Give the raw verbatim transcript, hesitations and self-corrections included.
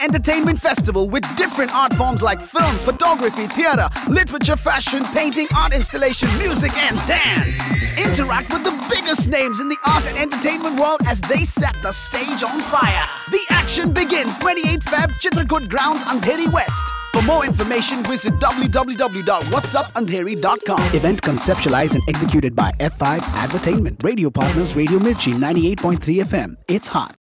entertainment festival with different art forms like film, photography, theatre, literature, fashion, painting, art installation, music and dance. Interact with the biggest names in the art and entertainment world as they set the stage on fire. The action begins twenty-eighth February, Chitrakut Grounds, Andheri West. For more information, visit w w w dot whats up andheri dot com. Event conceptualized and executed by F five Advertainment. Radio partners Radio Mirchi ninety-eight point three F M. It's hot.